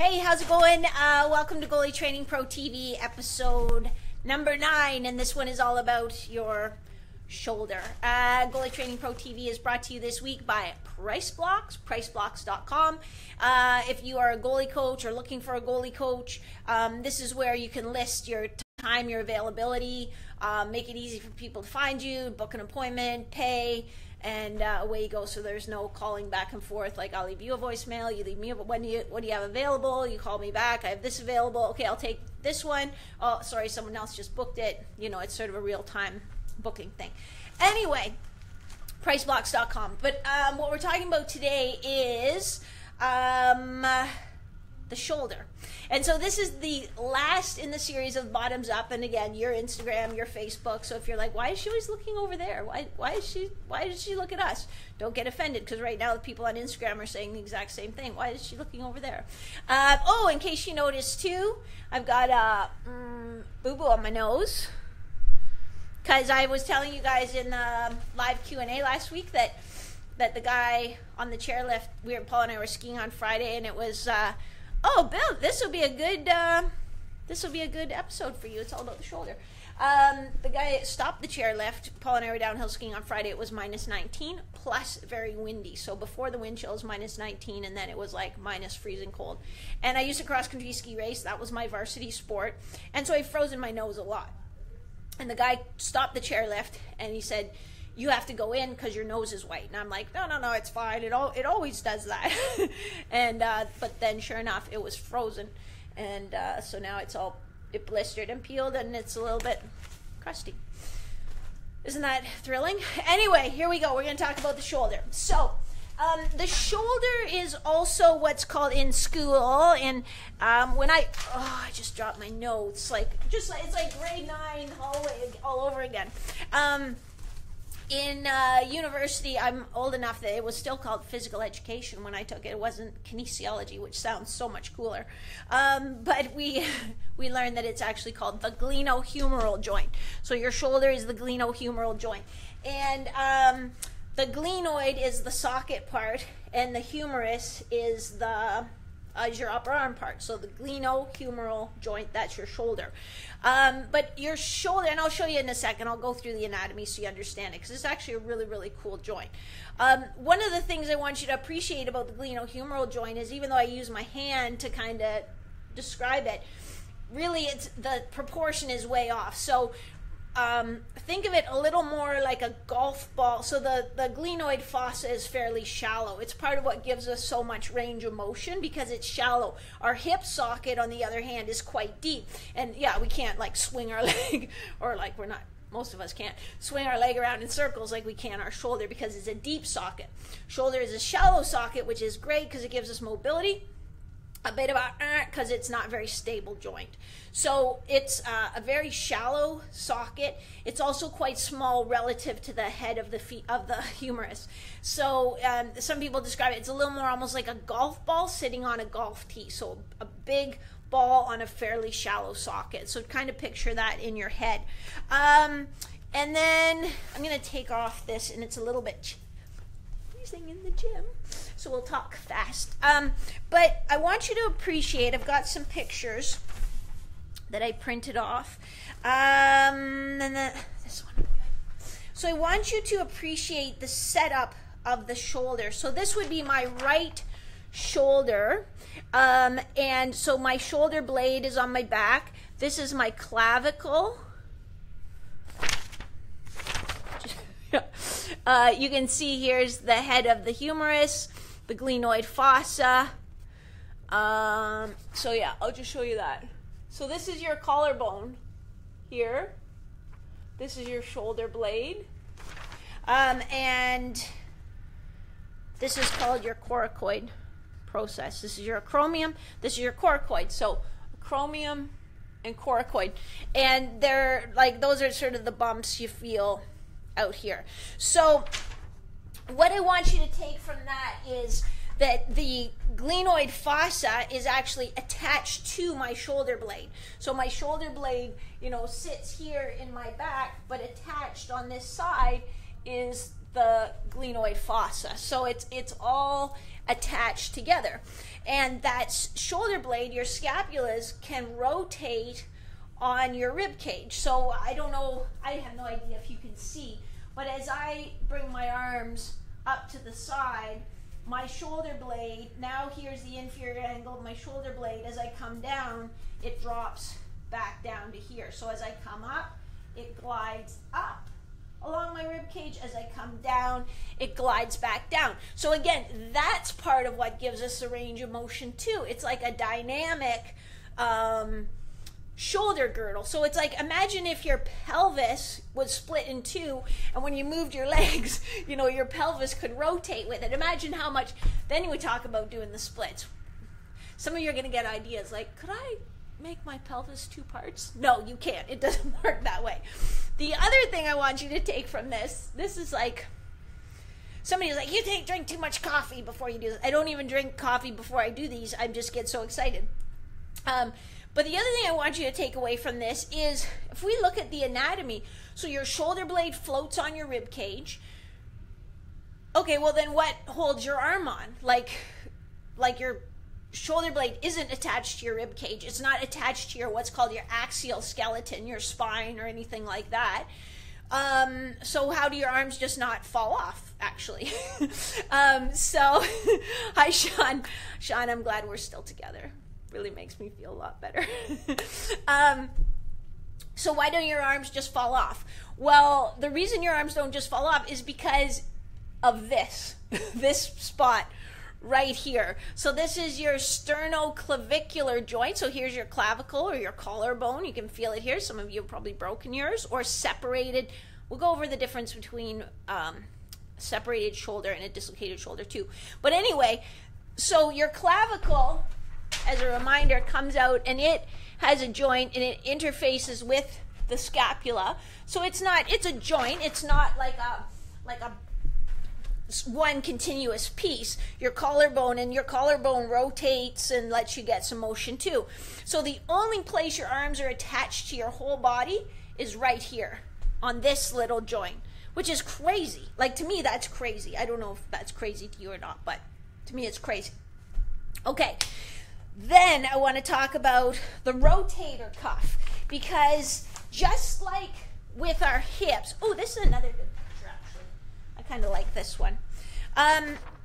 Hey, how's it going? Welcome to Goalie Training Pro TV, episode number 9, and this one is all about your shoulder. Goalie Training Pro TV is brought to you this week by Price Blocks, priceblocks.com. If you are a goalie coach or looking for a goalie coach, this is where you can list your time, your availability, make it easy for people to find you, book an appointment, pay, and away you go. So there's no calling back and forth, like I'll leave you a voicemail, you leave me a, what do you have available, you call me back, I have this available, okay, I'll take this one. Oh, sorry, someone else just booked it. You know, it's sort of a real-time booking thing. Anyway, priceblocks.com. But what we're talking about today is the shoulder. And so this is the last in the series of bottoms up, and again, your Instagram, your Facebook. So if you're like, why is she always looking over there? Why did she look at us? Don't get offended, because right now the people on Instagram are saying the exact same thing. Why is she looking over there? Oh, in case you noticed too, I've got a boo-boo on my nose, because I was telling you guys in the live Q&A last week that the guy on the chairlift, Paul and I were skiing on Friday, and it was oh, Bill, this will be a good episode for you. It's all about the shoulder. The guy stopped the chairlift. Paul and I were downhill skiing on Friday. It was -19 plus very windy. So before the wind chill is -19, and then it was like minus freezing cold. And I used to cross country ski race. That was my varsity sport, and so I frozen my nose a lot. And the guy stopped the chairlift, and he said, "You have to go in because your nose is white." And I'm like, no, it's fine. It always does that. And but then, sure enough, it was frozen, and so now it blistered and peeled, and it's a little bit crusty. Isn't that thrilling? Anyway, here we go. We're going to talk about the shoulder. So the shoulder is also what's called in school, and when I just dropped my notes, like it's like grade 9 all over again. In university, I'm old enough that it was still called physical education when I took it. It wasn't kinesiology, which sounds so much cooler. But we learned that it's actually called the glenohumeral joint. So your shoulder is the glenohumeral joint. And the glenoid is the socket part, and the humerus is the your upper arm part. So the glenohumeral joint, that's your shoulder. But your shoulder, and I'll show you in a second, I'll go through the anatomy so you understand it, because it's actually a really, really cool joint. One of the things I want you to appreciate about the glenohumeral joint is, even though I use my hand to kind of describe it, really it's the proportion is way off. So think of it a little more like a golf ball. So the glenoid fossa is fairly shallow. It's part of what gives us so much range of motion, because it's shallow. Our hip socket, on the other hand, is quite deep. And yeah, we can't like swing our leg, or like we're not, most of us can't swing our leg around in circles like we can our shoulder, because it's a deep socket. Shoulder is a shallow socket, which is great because it gives us mobility. A bit about because it's not very stable joint. So it's a very shallow socket. It's also quite small relative to the head of the feet of the humerus. So some people describe it, it's a little more almost like a golf ball sitting on a golf tee. So a big ball on a fairly shallow socket. So kind of picture that in your head. And then I'm going to take off this, and it's a little bit freezing in the gym, so we'll talk fast. But I want you to appreciate, I've got some pictures that I printed off. And this one. So I want you to appreciate the setup of the shoulder. So this would be my right shoulder. And so my shoulder blade is on my back. This is my clavicle. You can see here's the head of the humerus, the glenoid fossa. So yeah, I'll just show you that. So this is your collarbone here. This is your shoulder blade. And this is called your coracoid process. This is your acromium, this is your coracoid. So acromium and coracoid. And they're like, those are sort of the bumps you feel out here. So what I want you to take from that is that the glenoid fossa is actually attached to my shoulder blade. So my shoulder blade, you know, sits here in my back, but attached on this side is the glenoid fossa. So it's all attached together. And that shoulder blade, your scapulas, can rotate on your rib cage. So I don't know, I have no idea if you can see, but as I bring my arms up to the side, my shoulder blade, now here's the inferior angle of my shoulder blade. As I come down, it drops back down to here. So as I come up, it glides up along my rib cage. As I come down, it glides back down. So again, that's part of what gives us the range of motion too. It's like a dynamic shoulder girdle. So it's like, imagine if your pelvis was split in two, and when you moved your legs, you know, your pelvis could rotate with it. Imagine how much. Then we talk about doing the splits. Some of you are going to get ideas like, could I make my pelvis two parts? No, you can't. It doesn't work that way. The other thing I want you to take from this, this is like, somebody's like, you can't drink too much coffee before you do this. I don't even drink coffee before I do these. I just get so excited. But the other thing I want you to take away from this is, if we look at the anatomy, so your shoulder blade floats on your rib cage. Okay, well then what holds your arm on? Like your shoulder blade isn't attached to your rib cage. It's not attached to your what's called your axial skeleton, your spine or anything like that. So how do your arms just not fall off, actually? So hi, Sean. Sean, I'm glad we're still together. Really makes me feel a lot better. So why don't your arms just fall off? Well, the reason your arms don't just fall off is because of this, this spot right here. So this is your sternoclavicular joint. So here's your clavicle or your collarbone. You can feel it here. Some of you have probably broken yours or separated. We'll go over the difference between separated shoulder and a dislocated shoulder too. But anyway, so your clavicle, as a reminder, comes out and it has a joint and it interfaces with the scapula. So it's not, it's a joint. It's not like a one continuous piece. Your collarbone, and your collarbone rotates and lets you get some motion too. So the only place your arms are attached to your whole body is right here on this little joint, which is crazy. Like, to me, that's crazy. I don't know if that's crazy to you or not, but to me it's crazy. Okay, then I want to talk about the rotator cuff, because just like with our hips, oh, this is another good picture actually. I kind of like this one.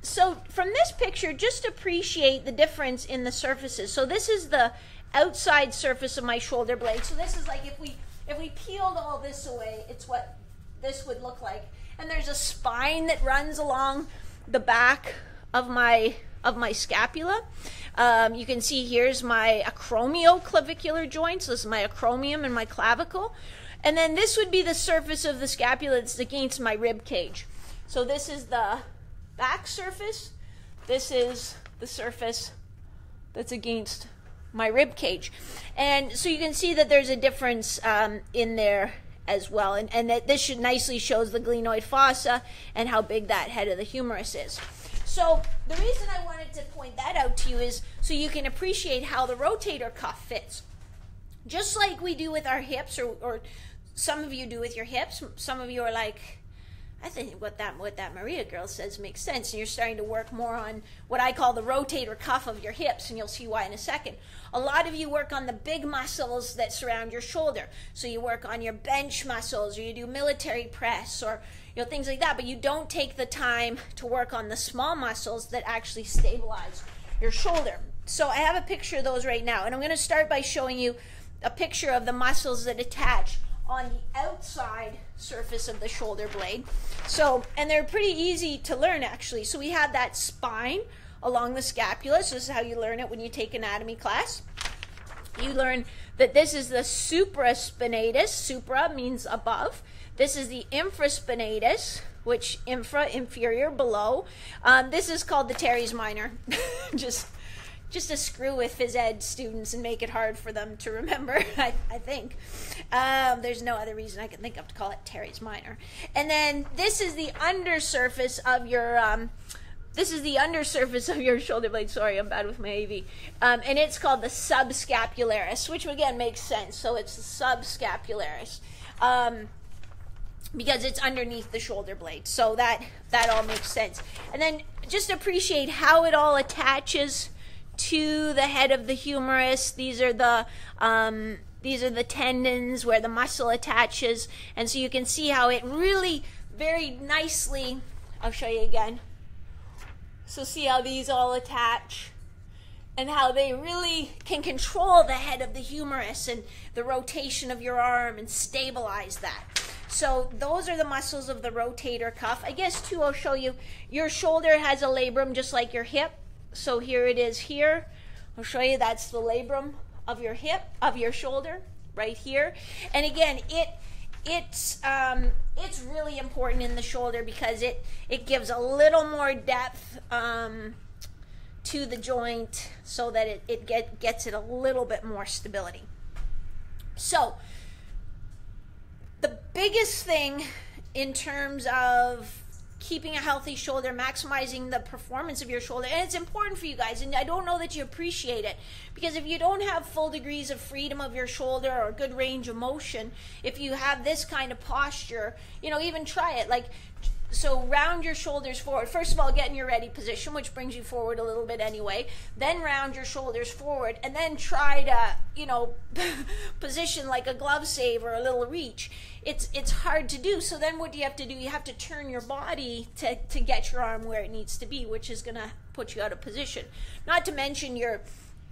So from this picture, just appreciate the difference in the surfaces. So this is the outside surface of my shoulder blade. So this is like, if we peeled all this away, it's what this would look like. And there's a spine that runs along the back of my scapula. You can see here's my acromioclavicular joints. So this is my acromion and my clavicle. And then this would be the surface of the scapula that's against my rib cage. So this is the back surface. This is the surface that's against my rib cage. And so you can see that there's a difference in there as well. And that this should nicely shows the glenoid fossa and how big that head of the humerus is. So the reason I wanted to point that out to you is so you can appreciate how the rotator cuff fits. Just like we do with our hips, or some of you do with your hips, some of you are like, I think what that Maria girl says makes sense, and you're starting to work more on what I call the rotator cuff of your hips, and you'll see why in a second. A lot of you work on the big muscles that surround your shoulder. So you work on your bench muscles, or you do military press, or things like that, but you don't take the time to work on the small muscles that actually stabilize your shoulder. So I have a picture of those right now, and I'm going to start by showing you a picture of the muscles that attach on the outside surface of the shoulder blade. So, and they're pretty easy to learn actually. So we have that spine along the scapula. So this is how you learn it when you take anatomy class. You learn that this is the supraspinatus. Supra means above. This is the infraspinatus, which infra, inferior, below. This is called the teres minor. just to screw with phys ed students and make it hard for them to remember, I think. There's no other reason I can think of to call it teres minor. And then this is the undersurface of your, this is the undersurface of your shoulder blade. Sorry, I'm bad with my AV. And it's called the subscapularis, which again makes sense. So it's the subscapularis. because it's underneath the shoulder blade. So that all makes sense. And then just appreciate how it all attaches to the head of the humerus. These are the tendons where the muscle attaches, and so you can see how it really very nicely, I'll show you again. So see how these all attach and how they really can control the head of the humerus and the rotation of your arm and stabilize that. So those are the muscles of the rotator cuff. I guess too, I'll show you, your shoulder has a labrum just like your hip. So here it is here. I'll show you, that's the labrum of your hip, of your shoulder right here. And again, it's really important in the shoulder because it gives a little more depth to the joint so that it gets it a little bit more stability. So the biggest thing in terms of keeping a healthy shoulder, maximizing the performance of your shoulder, and it's important for you guys, and I don't know that you appreciate it, because if you don't have full degrees of freedom of your shoulder or good range of motion, if you have this kind of posture, you know, even try it, like, so round your shoulders forward. First of all, get in your ready position, which brings you forward a little bit anyway, then round your shoulders forward, and then try to, you know, position like a glove save or a little reach. It's hard to do. So then what do you have to do? You have to turn your body to get your arm where it needs to be, which is going to put you out of position. Not to mention you're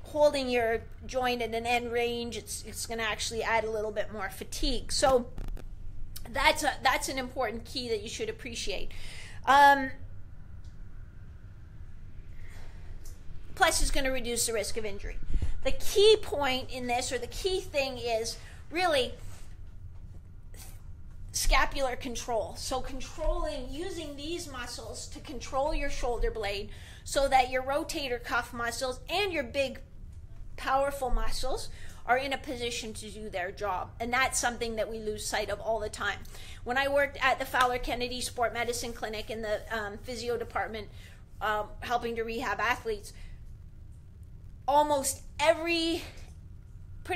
holding your joint at an end range. It's going to actually add a little bit more fatigue. So that's an important key that you should appreciate. Plus, it's going to reduce the risk of injury. The key point in this, or the key thing, is really scapular control. So controlling, using these muscles to control your shoulder blade so that your rotator cuff muscles and your big, powerful muscles are in a position to do their job. And that's something that we lose sight of all the time. When I worked at the Fowler Kennedy Sport Medicine Clinic in the physio department, helping to rehab athletes, pretty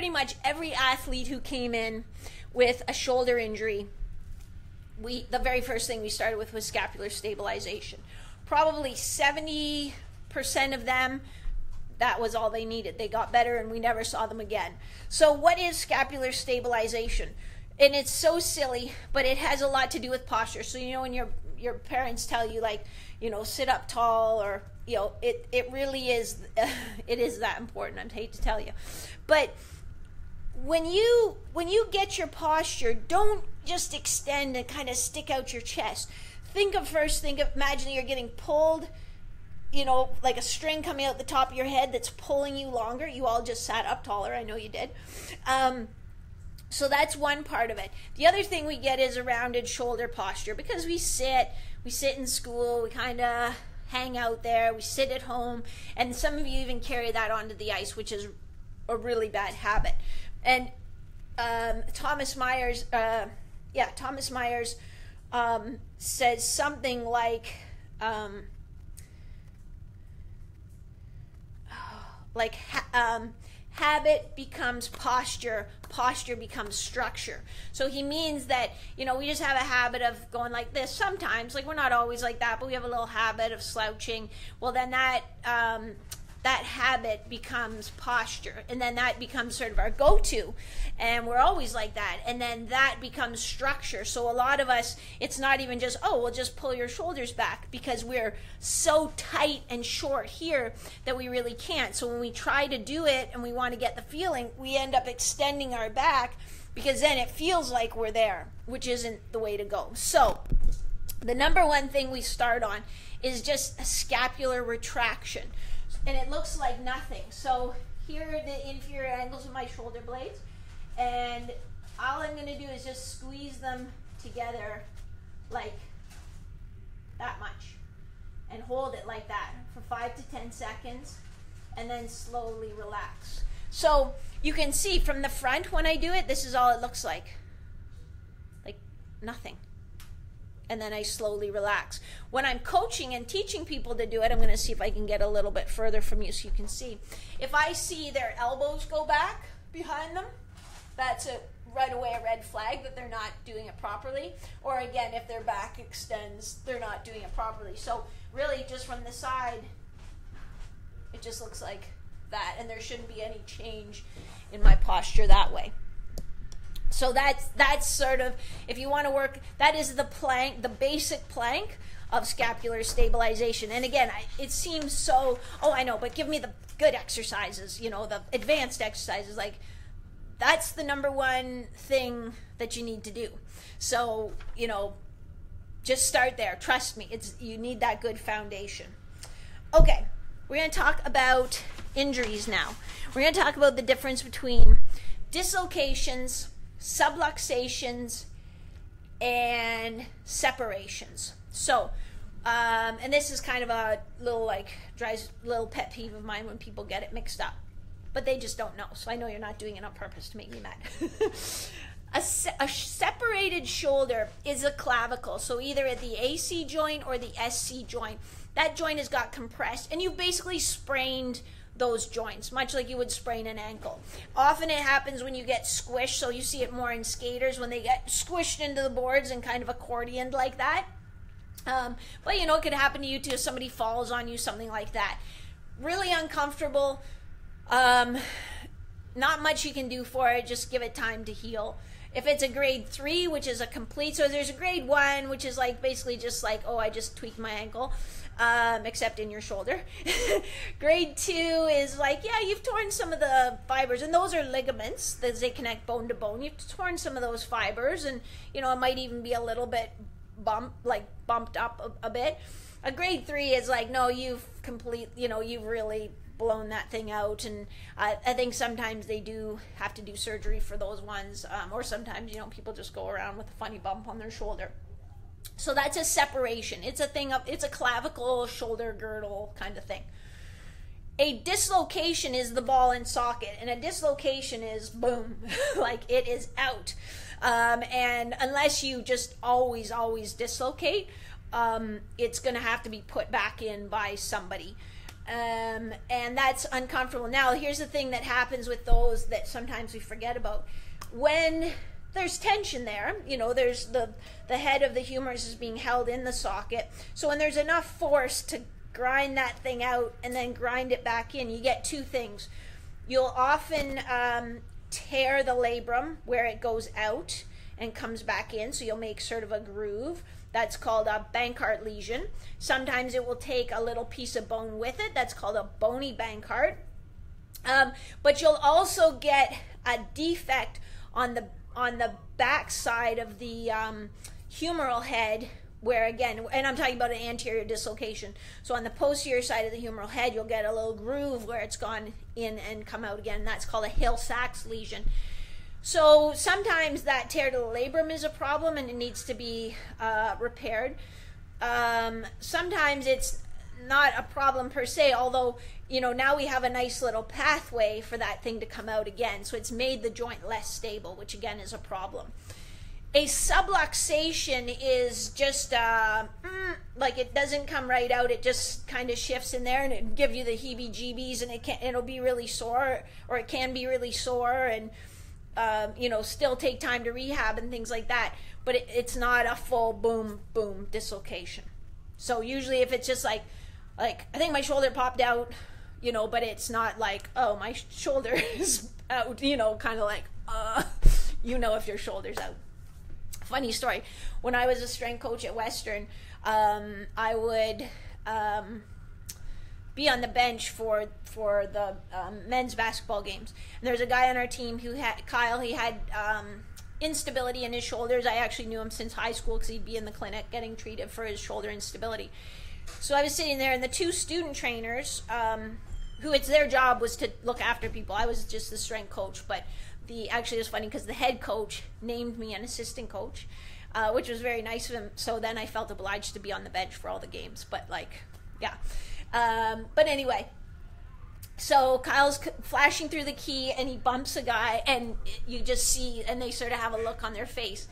much every athlete who came in with a shoulder injury, the very first thing we started with was scapular stabilization. Probably 70% of them, that was all they needed. They got better and we never saw them again. So what is scapular stabilization? And it's so silly, but it has a lot to do with posture. So, you know, when your parents tell you, like, you know, sit up tall, or, you know, it really is, it is that important, I hate to tell you. But when you get your posture, don't just extend and kind of stick out your chest. Imagine you're getting pulled, you know, like a string coming out the top of your head that's pulling you longer. You all just sat up taller. I know you did. So that's one part of it. The other thing we get is a rounded shoulder posture, because we sit in school, we kind of hang out there, we sit at home, and some of you even carry that onto the ice, which is a really bad habit. And Thomas Myers says something like habit becomes posture, posture becomes structure. So he means that, you know, we just have a habit of going like this sometimes. Like, we're not always like that, but we have a little habit of slouching. Well, then that habit becomes posture, and then that becomes sort of our go-to, and we're always like that, and then that becomes structure. So a lot of us, it's not even just, oh, we'll just pull your shoulders back, because we're so tight and short here that we really can't. So when we try to do it and we want to get the feeling, we end up extending our back, because then it feels like we're there, which isn't the way to go. So the number one thing we start on is just a scapular retraction. And it looks like nothing. So here are the inferior angles of my shoulder blades, and all I'm going to do is just squeeze them together like that much, and hold it like that for 5 to 10 seconds, and then slowly relax. So you can see from the front when I do it, this is all it looks like nothing. And then I slowly relax. When I'm coaching and teaching people to do it, I'm going to see if I can get a little bit further from you so you can see. If I see their elbows go back behind them, that's right away a red flag that they're not doing it properly. Or again, if their back extends, they're not doing it properly. So really just from the side, it just looks like that, and there shouldn't be any change in my posture that way. So that's sort of, if you want to work, that is the plank, the basic plank of scapular stabilization. And again, it seems so, oh, I know, but give me the good exercises, you know, the advanced exercises. Like, that's the number one thing that you need to do. So, you know, just start there. Trust me, it's, you need that good foundation. Okay, we're going to talk about injuries now. We're going to talk about the difference between dislocations, subluxations, and separations. So, and this is kind of a little, like, drives little pet peeve of mine when people get it mixed up, but they just don't know. So I know you're not doing it on purpose to make me mad. A separated shoulder is a clavicle. So either at the AC joint or the SC joint, that joint has got compressed, and you've basically sprained those joints, much like you would sprain an ankle. Often it happens when you get squished, so you see it more in skaters when they get squished into the boards and kind of accordioned like that. But you know, it could happen to you too if somebody falls on you, something like that. Really uncomfortable. Not much you can do for it, just give it time to heal. If it's a grade 3, which is a complete, so there's a grade 1, which is like basically just like, oh, I just tweaked my ankle. Except in your shoulder. Grade 2 is like, yeah, you've torn some of the fibers, and those are ligaments, they connect bone to bone. You've torn some of those fibers, and you know, it might even be a little bit bumped up a bit. A grade 3 is like, no, you've complete, you know, you've really blown that thing out, and I think sometimes they do have to do surgery for those ones, or sometimes, you know, people just go around with a funny bump on their shoulder. So that's a separation. It's a thing of, it's a clavicle, shoulder, girdle kind of thing. A dislocation is the ball and socket, and a dislocation is boom, like it is out. And unless you just always dislocate, it's going to have to be put back in by somebody. And that's uncomfortable. Now, here's the thing that happens with those that sometimes we forget about. When there's tension there, you know, there's the head of the humerus is being held in the socket, so when there's enough force to grind that thing out and then grind it back in, you get two things. You'll often tear the labrum where it goes out and comes back in, so you'll make sort of a groove. That's called a bankart lesion. Sometimes it will take a little piece of bone with it. That's called a bony bankart. But you'll also get a defect on the back side of the humeral head, where again, and I'm talking about an anterior dislocation, so on the posterior side of the humeral head, you'll get a little groove where it's gone in and come out again. That's called a Hill-Sachs lesion. So sometimes that tear to the labrum is a problem, and it needs to be repaired. Sometimes it's not a problem per se, although, you know, now we have a nice little pathway for that thing to come out again, so it's made the joint less stable, which again is a problem. A subluxation is just like, it doesn't come right out, it just kind of shifts in there, and it give you the heebie-jeebies, and it'll be really sore, or it can be really sore, and you know, still take time to rehab and things like that, but it's not a full boom dislocation. So usually if it's just like I think my shoulder popped out, you know, but it's not like, oh, my shoulder is out, you know, kind of like, you know, if your shoulder's out. Funny story, when I was a strength coach at Western, I would be on the bench for the men's basketball games. And there's a guy on our team who had, Kyle, he had instability in his shoulders. I actually knew him since high school because he'd be in the clinic getting treated for his shoulder instability. So I was sitting there, and the two student trainers, who it's their job was to look after people. I was just the strength coach, but actually it was funny because the head coach named me an assistant coach, which was very nice of him. So then I felt obliged to be on the bench for all the games, but like, yeah. But anyway, so Kyle's flashing through the key, and he bumps a guy, and you just see, and they sort of have a look on their face.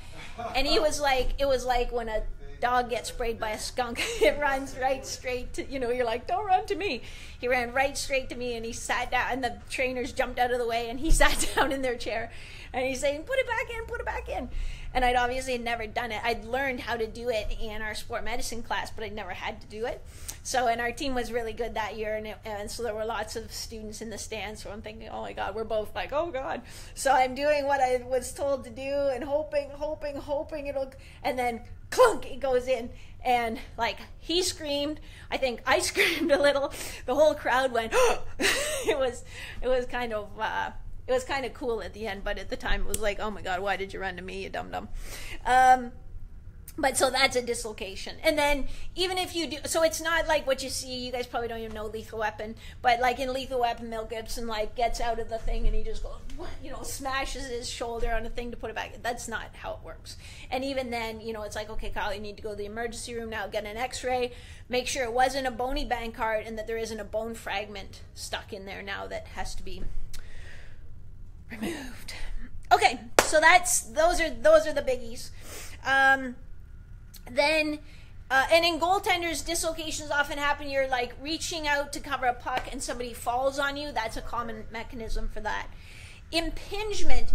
And he was like, it was like when a dog gets sprayed by a skunk, it runs right straight to, you know, you're like, don't run to me. He ran right straight to me and he sat down and the trainers jumped out of the way and he sat down in their chair and he's saying, put it back in, put it back in. And I'd obviously never done it. I'd learned how to do it in our sport medicine class, but I'd never had to do it. So, and our team was really good that year, and so there were lots of students in the stands, so I'm thinking, oh my God, we're both like, oh God. So I'm doing what I was told to do and hoping it'll, and then clunk, it goes in. And like, he screamed, I think I screamed a little, the whole crowd went, it was kind of cool at the end, but at the time it was like, oh my God, why did you run to me, you dum-dum? But so that's a dislocation. And then even if you do, so it's not like what you see, you guys probably don't even know Lethal Weapon, but like in Lethal Weapon, Mel Gibson like gets out of the thing and he just goes, you know, smashes his shoulder on a thing to put it back. That's not how it works. And even then, you know, it's like, okay, Kyle, you need to go to the emergency room now, get an x-ray, make sure it wasn't a bony bankart and that there isn't a bone fragment stuck in there now that has to be removed. Okay, so that's those are the biggies. And in goaltenders, dislocations often happen. You're like reaching out to cover a puck and somebody falls on you. That's a common mechanism for that. Impingement.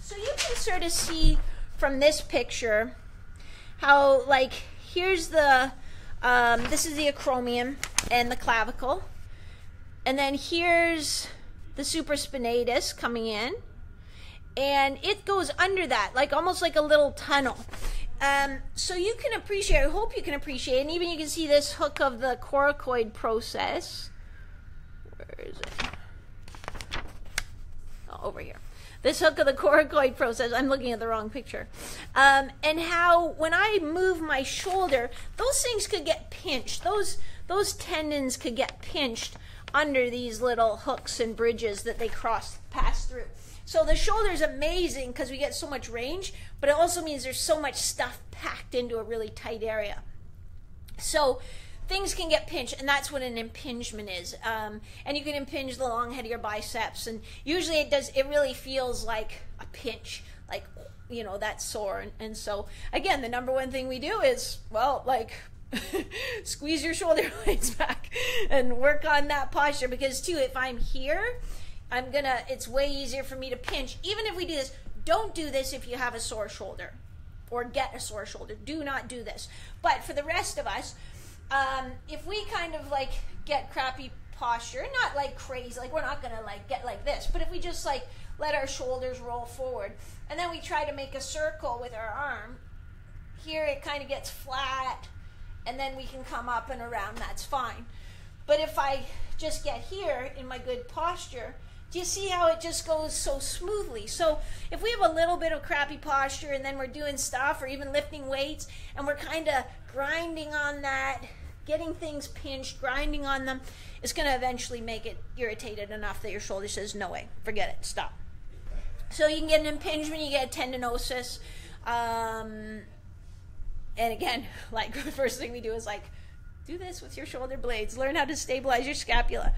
So you can sort of see from this picture how, like, here's the this is the acromion and the clavicle, and then here's the supraspinatus coming in, and it goes under that, like almost like a little tunnel. So you can appreciate, I hope you can appreciate, and even you can see this hook of the coracoid process. Where is it? Oh, over here. This hook of the coracoid process, I'm looking at the wrong picture. And how when I move my shoulder, those things could get pinched. Those tendons could get pinched under these little hooks and bridges that they pass through. So the shoulder's amazing because we get so much range, but it also means there's so much stuff packed into a really tight area. So things can get pinched, and that's what an impingement is. And you can impinge the long head of your biceps, and usually it really feels like a pinch, like, you know, that's sore. And so again, the number one thing we do is, well, like, squeeze your shoulder blades back and work on that posture, because too, if I'm here, it's way easier for me to pinch. Even if we do this, don't do this if you have a sore shoulder or get a sore shoulder. Do not do this. But for the rest of us, if we kind of like get crappy posture, not like crazy, like we're not gonna like get like this, but if we just like let our shoulders roll forward and then we try to make a circle with our arm, here it kind of gets flat, and then we can come up and around, that's fine. But if I just get here in my good posture, do you see how it just goes so smoothly? So if we have a little bit of crappy posture and then we're doing stuff or even lifting weights and we're kind of grinding on that, getting things pinched, grinding on them, it's gonna eventually make it irritated enough that your shoulder says, no way, forget it, stop. So you can get an impingement, you get a tendinosis, and again, like the first thing we do is like, do this with your shoulder blades. Learn how to stabilize your scapula.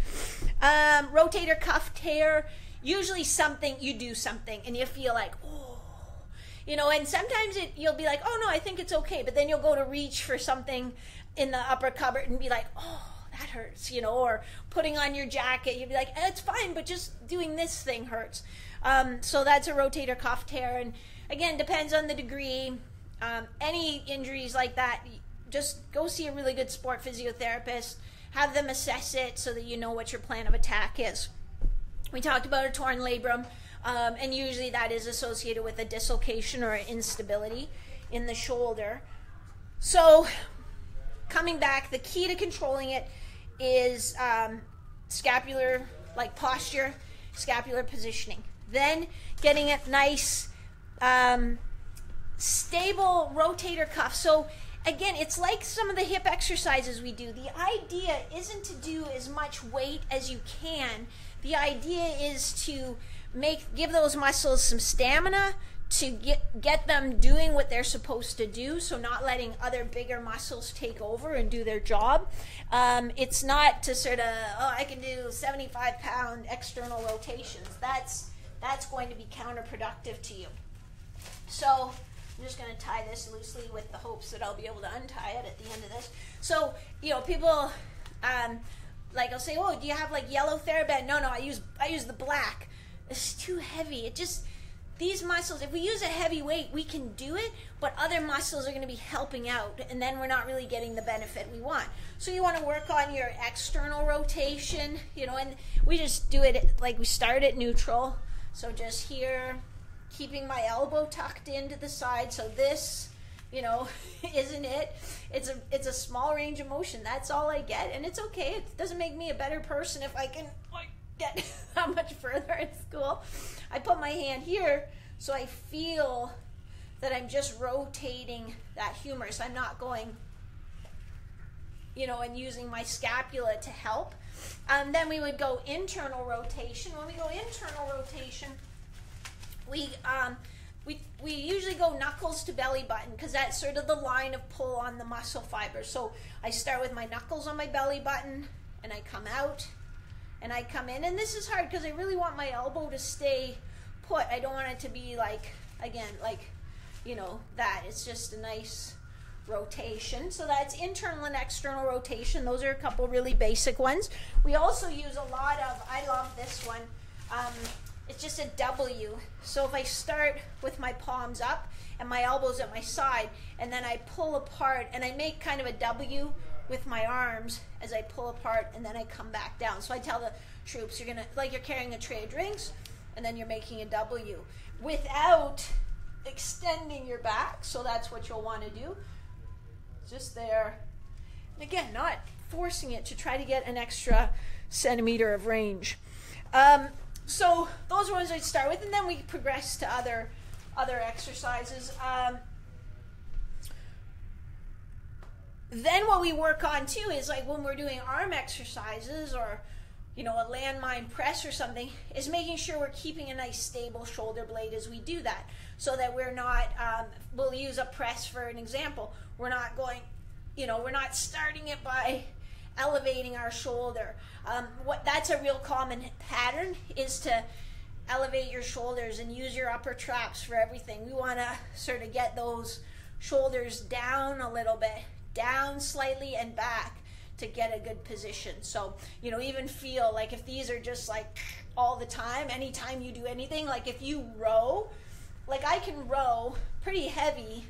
Rotator cuff tear. Usually something, you do something and you feel like, oh, you know, and sometimes you'll be like, oh no, I think it's okay. But then you'll go to reach for something in the upper cupboard and be like, oh, that hurts, you know, or putting on your jacket, you'd be like, eh, it's fine, but just doing this thing hurts. So that's a rotator cuff tear. And again, depends on the degree. Any injuries like that, just go see a really good sport physiotherapist, have them assess it so that you know what your plan of attack is. We talked about a torn labrum, and usually that is associated with a dislocation or an instability in the shoulder. So coming back, the key to controlling it is scapular, like posture, scapular positioning. Then getting it nice, stable rotator cuff. So again, it's like some of the hip exercises we do. The idea isn't to do as much weight as you can. The idea is to give those muscles some stamina, to get them doing what they're supposed to do, so not letting other bigger muscles take over and do their job. It's not to sort of, oh, I can do 75-pound external rotations. That's going to be counterproductive to you. So I'm just going to tie this loosely with the hopes that I'll be able to untie it at the end of this. So, you know, people, like, I'll say, oh, do you have, like, yellow Theraband? No, I use the black. It's too heavy. It just, these muscles, if we use a heavy weight, we can do it, but other muscles are going to be helping out, and then we're not really getting the benefit we want. So you want to work on your external rotation, you know, and we just do it, like, we start at neutral. So just here, keeping my elbow tucked into the side, so this, you know, isn't it? It's a small range of motion. That's all I get, and it's okay. It doesn't make me a better person if I can, like, get that much further in school. I put my hand here, so I feel that I'm just rotating that humerus. I'm not going, you know, and using my scapula to help. Then we would go internal rotation. When we go internal rotation, we usually go knuckles to belly button, because that's sort of the line of pull on the muscle fiber. So I start with my knuckles on my belly button, and I come out, and I come in. And this is hard because I really want my elbow to stay put. I don't want it to be like, again, like, you know, that. It's just a nice rotation. So that's internal and external rotation. Those are a couple really basic ones. We also use a lot of, I love this one, it's just a W. So if I start with my palms up and my elbows at my side, and then I pull apart and I make kind of a W with my arms as I pull apart, and then I come back down. So I tell the troops, you're gonna, like, you're carrying a tray of drinks and then you're making a W without extending your back. So that's what you'll want to do. Just there. And again, not forcing it to try to get an extra centimeter of range. So those ones I'd start with, and then we progress to other exercises. Then what we work on too is, like, when we're doing arm exercises or, you know, a landmine press or something, is making sure we're keeping a nice stable shoulder blade as we do that, so that we're not, we'll use a press for an example. We're not going, you know, we're not starting it by elevating our shoulder. That's a real common pattern, is to elevate your shoulders and use your upper traps for everything. We want to sort of get those shoulders down a little bit, down slightly and back, to get a good position. So, you know, even feel like if these are just like all the time, anytime you do anything, like if you row, like I can row pretty heavy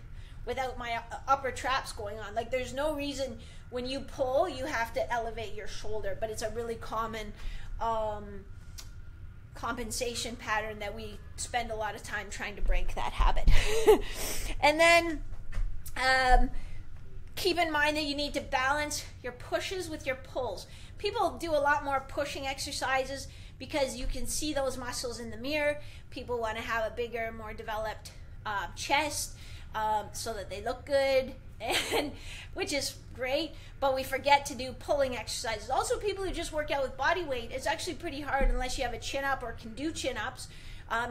without my upper traps going on. Like, there's no reason when you pull, you have to elevate your shoulder, but it's a really common compensation pattern that we spend a lot of time trying to break that habit. And then keep in mind that you need to balance your pushes with your pulls. People do a lot more pushing exercises because you can see those muscles in the mirror. People want to have a bigger, more developed chest, so that they look good, and which is great, but we forget to do pulling exercises. Also, people who just work out with body weight, it's actually pretty hard, unless you have a chin up or can do chin ups,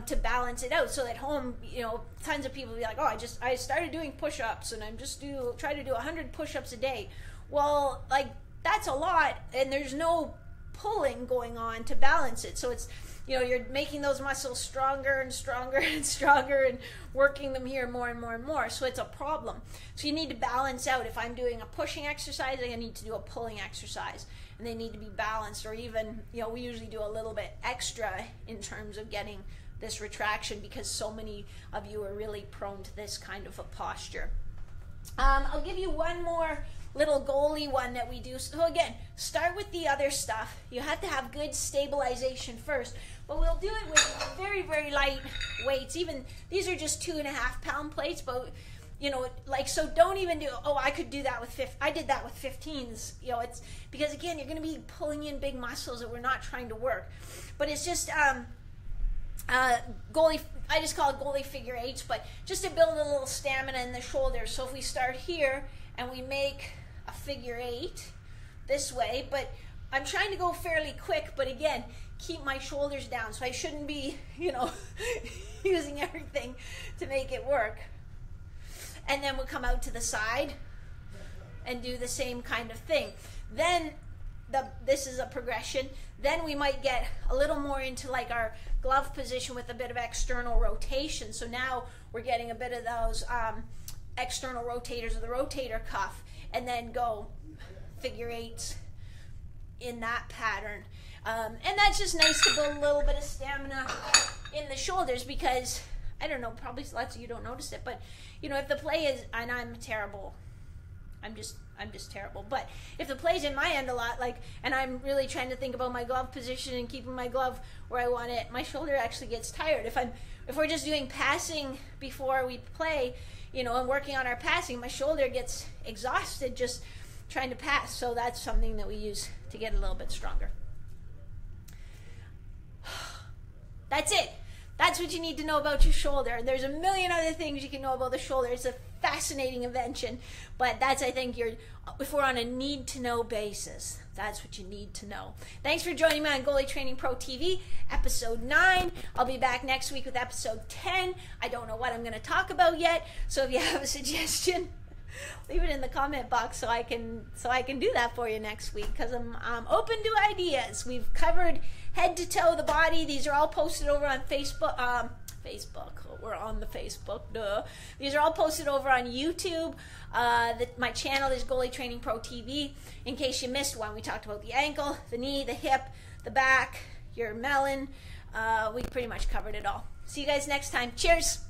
to balance it out. So at home, you know, tons of people be like, oh, I started doing push-ups, and I'm just try to do 100 push-ups a day. Well, like, that's a lot, and there's no pulling going on to balance it. So it's, you know, you're making those muscles stronger and stronger and stronger, and working them here more and more and more. So it's a problem. So you need to balance out. If I'm doing a pushing exercise, I need to do a pulling exercise, and they need to be balanced. Or even, you know, we usually do a little bit extra in terms of getting this retraction, because so many of you are really prone to this kind of a posture. I'll give you one more little goalie one that we do. So again, start with the other stuff. You have to have good stabilization first, but we'll do it with very, very light weights. Even these are just 2.5 pound plates, but, you know, like, so don't even do, oh, I could do that with 15. I did that with 15s. You know, it's because, again, you're going to be pulling in big muscles that we're not trying to work. But it's just, goalie, I just call it goalie figure eights, but just to build a little stamina in the shoulders. So if we start here and we make a figure eight this way, but I'm trying to go fairly quick, but again, keep my shoulders down. So I shouldn't be, you know, using everything to make it work. And then we'll come out to the side and do the same kind of thing. Then this is a progression. Then we might get a little more into, like, our glove position with a bit of external rotation. So now we're getting a bit of those external rotators of the rotator cuff, and then go figure eights in that pattern. And that's just nice to build a little bit of stamina in the shoulders, because I don't know, probably lots of you don't notice it, but you know, if the play is, and I'm terrible, I'm just terrible, but if the play's in my end a lot, like, and I'm really trying to think about my glove position and keeping my glove where I want it, my shoulder actually gets tired. If we're just doing passing before we play, you know, and working on our passing, my shoulder gets exhausted just trying to pass. So that's something that we use to get a little bit stronger. That's it. That's what you need to know about your shoulder. There's a million other things you can know about the shoulder. It's a fascinating invention, but that's, I think, if we're on a need-to-know basis, that's what you need to know. Thanks for joining me on Goalie Training Pro TV, Episode 9. I'll be back next week with Episode 10. I don't know what I'm going to talk about yet, so if you have a suggestion, leave it in the comment box so I can do that for you next week, because I'm open to ideas. We've covered head to toe the body. These are all posted over on Facebook. We're on the Facebook. Duh. These are all posted over on YouTube. My channel is Goalie Training Pro TV. In case you missed one, we talked about the ankle, the knee, the hip, the back, your melon. We pretty much covered it all. See you guys next time. Cheers.